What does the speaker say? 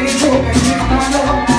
Tengo que mi mano